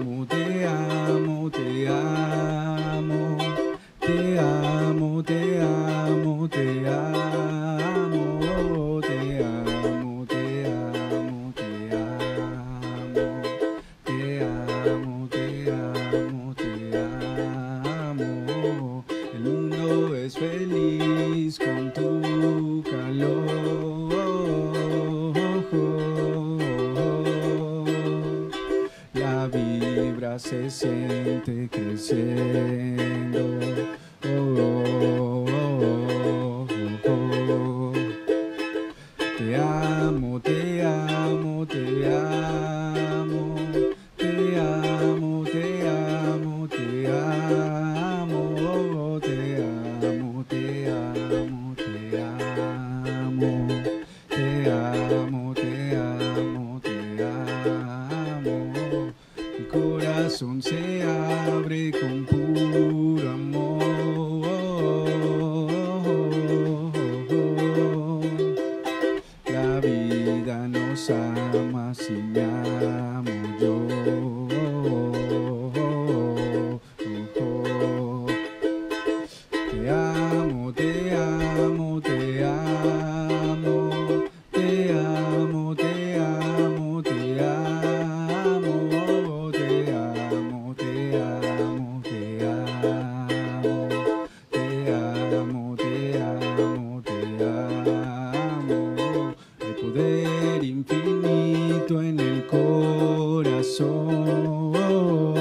amo, te amo, te amo, te amo, te amo, te amo, te amo, te amo, te amo, te amo, te amo, te amo. El mundo es feliz con tu calor. Se siente creciendo, oh, oh, oh, oh, oh. Te amo, te amo, te amo, te amo, te amo, te amo, oh, te amo, te amo, te amo, te amo, te amo, te amo. Mi corazón se abre con puro amor. La vida nos ama si me amo yo. Te amo, te amo, te amo, te amo, te amo, te amo. Infinito en el corazón.